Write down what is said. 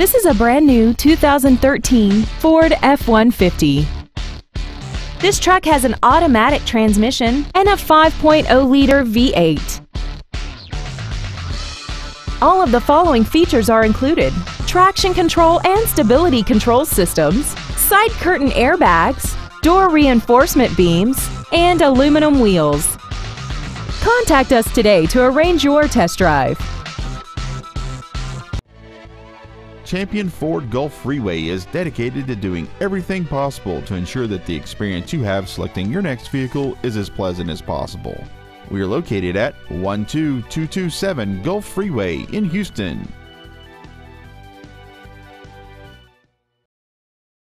This is a brand new 2013 Ford F-150. This truck has an automatic transmission and a 5.0-liter V8. All of the following features are included: traction control and stability control systems, side curtain airbags, door reinforcement beams, and aluminum wheels. Contact us today to arrange your test drive. Champion Ford Gulf Freeway is dedicated to doing everything possible to ensure that the experience you have selecting your next vehicle is as pleasant as possible. We are located at 12227 Gulf Freeway in Houston.